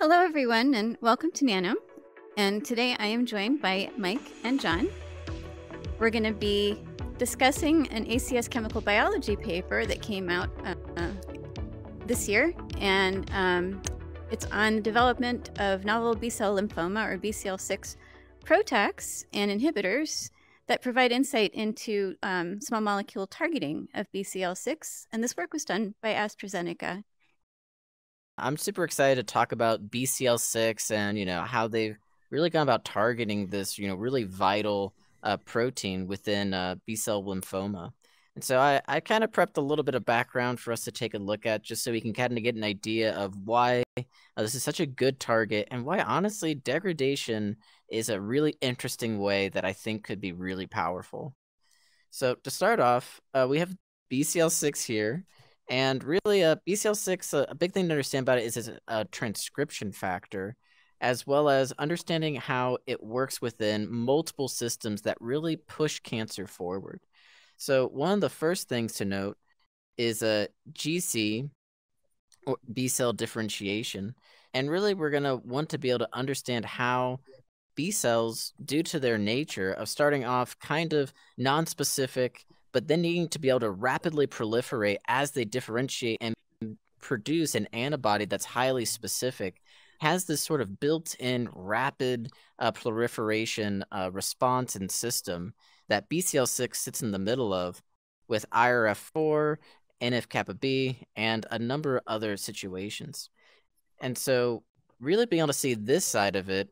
Hello everyone and welcome to Nano, and today I am joined by Mike and John. We're going to be discussing an ACS chemical biology paper that came out this year, and it's on the development of novel B-cell lymphoma or BCL-6 PROTACs and inhibitors that provide insight into small molecule targeting of BCL-6, and this work was done by AstraZeneca. I'm super excited to talk about BCL6 and, how they've really gone about targeting this, really vital protein within B-cell lymphoma. And so I kind of prepped a little bit of background for us to take a look at just so we can kind of get an idea of why this is such a good target and why, honestly, degradation is a really interesting way that I think could be really powerful. So to start off, we have BCL6 here. And really, BCL6, a big thing to understand about it is it's a transcription factor, as well as understanding how it works within multiple systems that really push cancer forward. So one of the first things to note is GC, or B-cell differentiation. And really, we're going to want to be able to understand how B-cells, due to their nature of starting off kind of nonspecific, but then needing to be able to rapidly proliferate as they differentiate and produce an antibody that's highly specific, has this sort of built-in rapid proliferation response and system that BCL6 sits in the middle of, with IRF4, NF-kappa B, and a number of other situations. And so really being able to see this side of it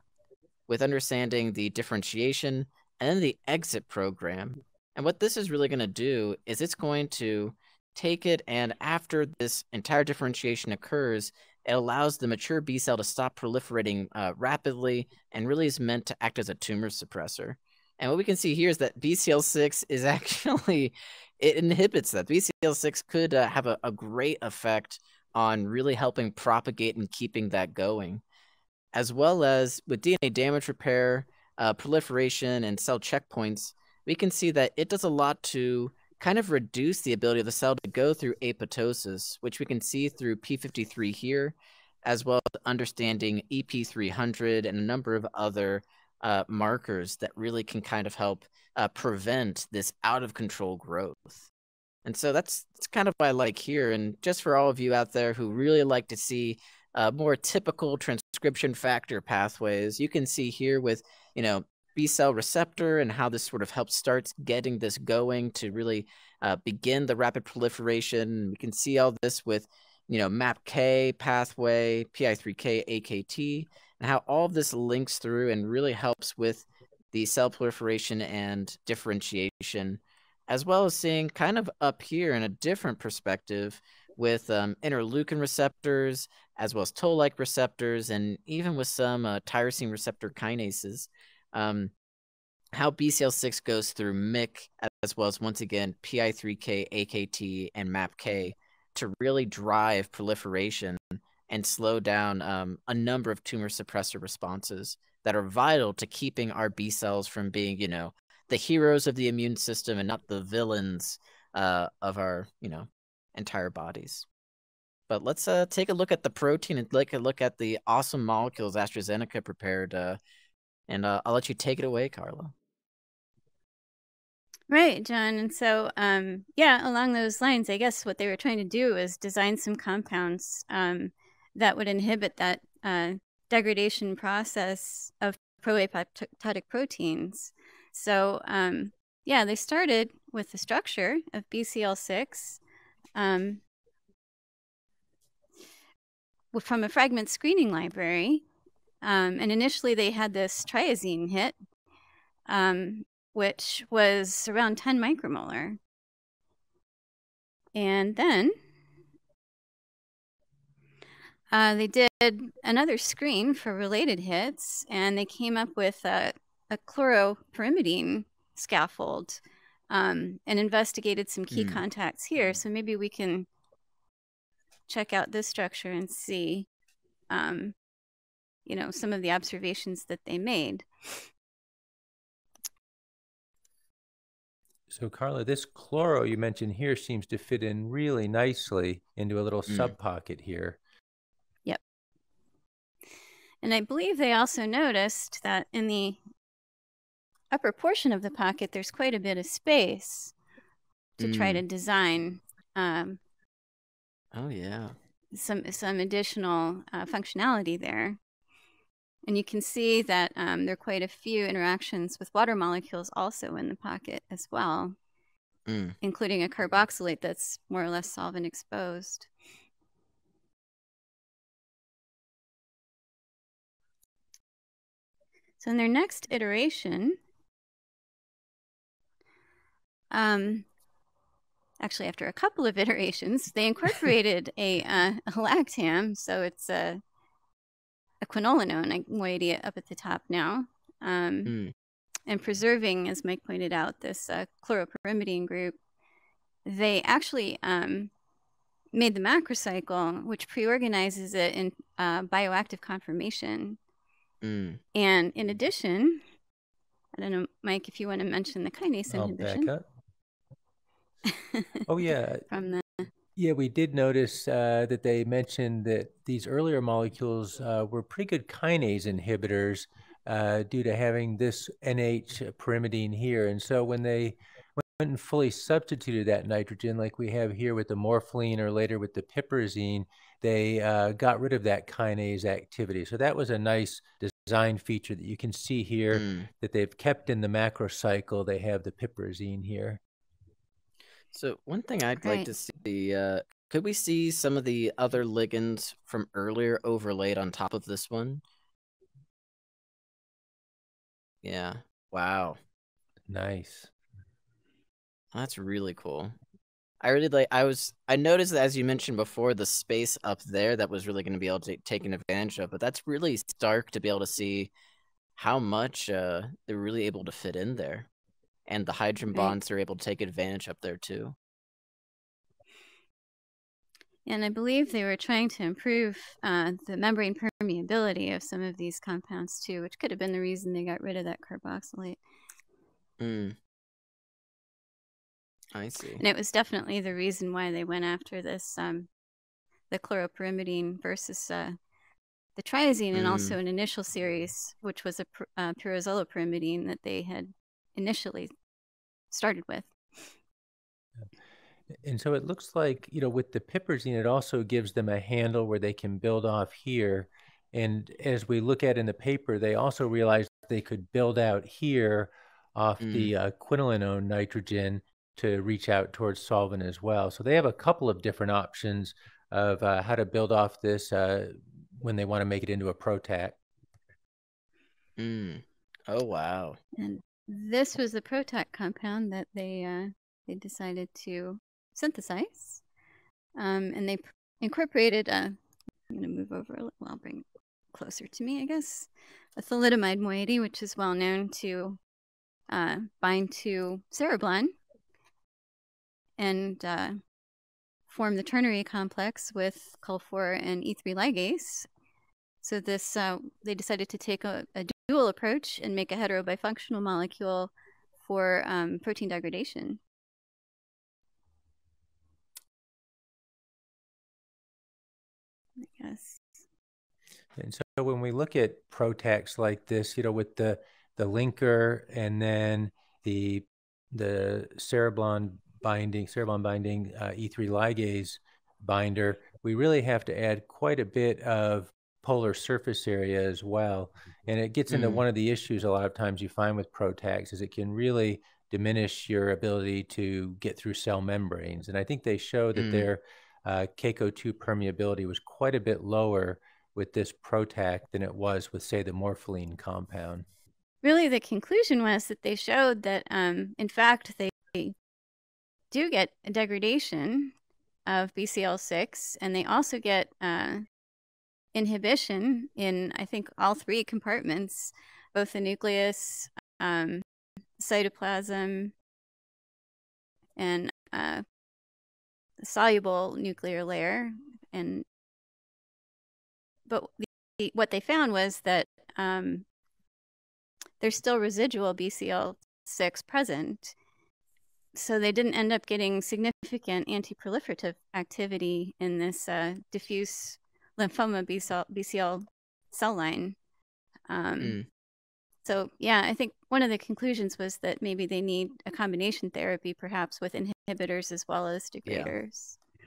with understanding the differentiation and then the exit program. And what this is really going to do is it's going to take it, and after this entire differentiation occurs, it allows the mature B cell to stop proliferating rapidly and really is meant to act as a tumor suppressor. And what we can see here is that BCL6 is actually, it inhibits that. BCL6 could have a great effect on really helping propagate and keeping that going, as well as with DNA damage repair, proliferation, and cell checkpoints. We can see that it does a lot to kind of reduce the ability of the cell to go through apoptosis, which we can see through P53 here, as well as understanding EP300 and a number of other markers that really can kind of help prevent this out-of-control growth. And so that's kind of what I like here. And just for all of you out there who really like to see more typical transcription factor pathways, you can see here with, B-cell receptor and how this sort of helps starts getting this going to really begin the rapid proliferation. We can see all this with, MAPK pathway, PI3K, AKT, and how all of this links through and really helps with the cell proliferation and differentiation, as well as seeing kind of up here in a different perspective with interleukin receptors, as well as toll-like receptors, and even with some tyrosine receptor kinases. How BCL6 goes through MYC, as well as, once again, PI3K, AKT, and MAPK to really drive proliferation and slow down a number of tumor suppressor responses that are vital to keeping our B cells from being, the heroes of the immune system and not the villains of our, entire bodies. But let's take a look at the protein and take a look at the awesome molecules AstraZeneca prepared. And I'll let you take it away, Carla. Right, John. And so, along those lines, I guess what they were trying to do is design some compounds that would inhibit that degradation process of pro-apoptotic proteins. So, they started with the structure of BCL6 from a fragment screening library. And initially, they had this triazine hit, which was around 10 micromolar. And then they did another screen for related hits, and they came up with a chloropyrimidine scaffold and investigated some key contacts here. So maybe we can check out this structure and see some of the observations that they made. So, Carla, this chloro you mentioned here seems to fit in really nicely into a little sub-pocket here. Yep. And I believe they also noticed that in the upper portion of the pocket, there's quite a bit of space to try to design some additional functionality there. And you can see that there are quite a few interactions with water molecules also in the pocket as well, including a carboxylate that's more or less solvent exposed. So in their next iteration, actually after a couple of iterations, they incorporated a lactam, so it's a quinolinone moiety up at the top now, and preserving, as Mike pointed out, this chloropyrimidine group. They actually made the macrocycle, which preorganizes it in bioactive conformation. And in addition, I don't know, Mike, if you want to mention the kinase inhibition. I'll back up. Oh, yeah. From the... Yeah, we did notice that they mentioned that these earlier molecules were pretty good kinase inhibitors due to having this NH pyrimidine here. And so when they went and fully substituted that nitrogen, like we have here with the morpholine or later with the piperazine, they got rid of that kinase activity. So that was a nice design feature that you can see here that they've kept in the macrocycle. They have the piperazine here. So one thing I'd like to see, could we see some of the other ligands from earlier overlaid on top of this one? Yeah. Wow. Nice. That's really cool. I really like, I noticed that, as you mentioned before, the space up there that was really going to be able to take advantage of, but that's really stark to be able to see how much they're really able to fit in there. And the hydrogen bonds are able to take advantage up there too. And I believe they were trying to improve the membrane permeability of some of these compounds too, which could have been the reason they got rid of that carboxylate. I see. And it was definitely the reason why they went after this, the chloropyrimidine versus the triazine, and also an initial series, which was a pyrazolopyrimidine that they had initially started with. And so it looks like, you know, with the piperazine, it also gives them a handle where they can build off here. And as we look at in the paper, they also realized they could build out here off the quinolinone nitrogen to reach out towards solvent as well. So they have a couple of different options of how to build off this when they want to make it into a PROTAC. Oh, wow. And this was the PROTAC compound that they decided to synthesize. And they incorporated a, I'm going to move over a little, I'll bring it closer to me, I guess, a thalidomide moiety, which is well known to bind to cereblon and form the ternary complex with CUL4 and E3 ligase. So this, they decided to take a dual approach and make a heterobifunctional molecule for protein degradation. I guess. And so when we look at PROTACs like this, you know, with the linker and then the cereblon binding, E3 ligase binder, we really have to add quite a bit of polar surface area as well. And it gets into one of the issues a lot of times you find with PROTACs is it can really diminish your ability to get through cell membranes. And I think they show that their CaCO2 permeability was quite a bit lower with this PROTAC than it was with, say, the morpholine compound. Really, the conclusion was that they showed that, in fact, they do get a degradation of BCL-6, and they also get inhibition in, I think, all three compartments, both the nucleus, cytoplasm, and soluble nuclear layer. And but what they found was that there's still residual BCL-6 present. So they didn't end up getting significant anti-proliferative activity in this diffuse lymphoma BCL cell line. So, yeah, I think one of the conclusions was that maybe they need a combination therapy, perhaps with inhibitors as well as degraders. Yeah.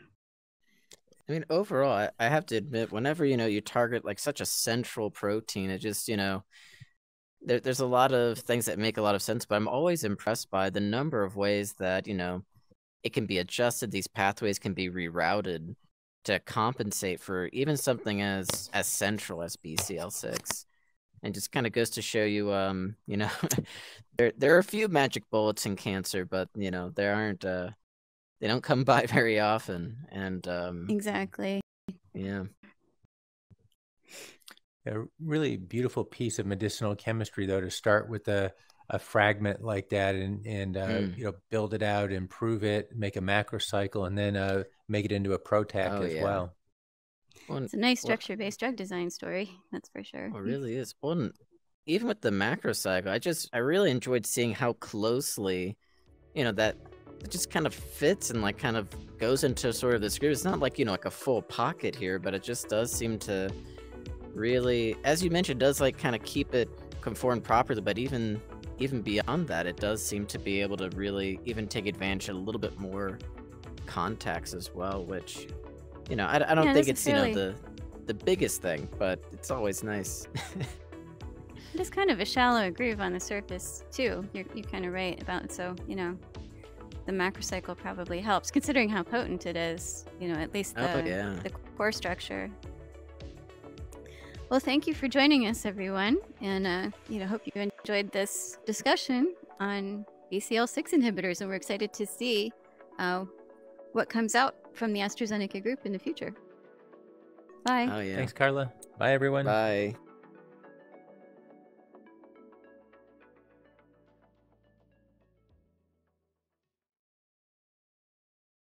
I mean, overall, I have to admit, whenever, you know, you target like such a central protein, it just, you know, there's a lot of things that make a lot of sense, but I'm always impressed by the number of ways that, you know, it can be adjusted. These pathways can be rerouted to compensate for even something as central as BCL6. And just kind of goes to show you, you know, there are a few magic bullets in cancer, but, you know, there aren't, they don't come by very often. And exactly. Yeah. A really beautiful piece of medicinal chemistry, though, to start with a fragment like that and you know, build it out, improve it, make a macrocycle, and then make it into a PROTAC as well. Well, it's a nice structure-based drug design story, that's for sure. It really is. Well, even with the macrocycle, I really enjoyed seeing how closely, you know, that it just kind of fits and like kind of goes into sort of this group. It's not like, you know, like a full pocket here, but it just does seem to really, as you mentioned, does like kind of keep it conformed properly. But even beyond that, it does seem to be able to really even take advantage of a little bit more contacts as well, which, you know, I don't think it's, you know, the biggest thing, but it's always nice. It's kind of a shallow groove on the surface, too. You're kind of right about it. So, you know, the macrocycle probably helps, considering how potent it is, you know, at least the core structure. Well, thank you for joining us, everyone. And, you know, hope you enjoyed this discussion on BCL6 inhibitors. And we're excited to see what comes out from the AstraZeneca group in the future. Bye. Oh, yeah. Thanks, Carla. Bye, everyone. Bye.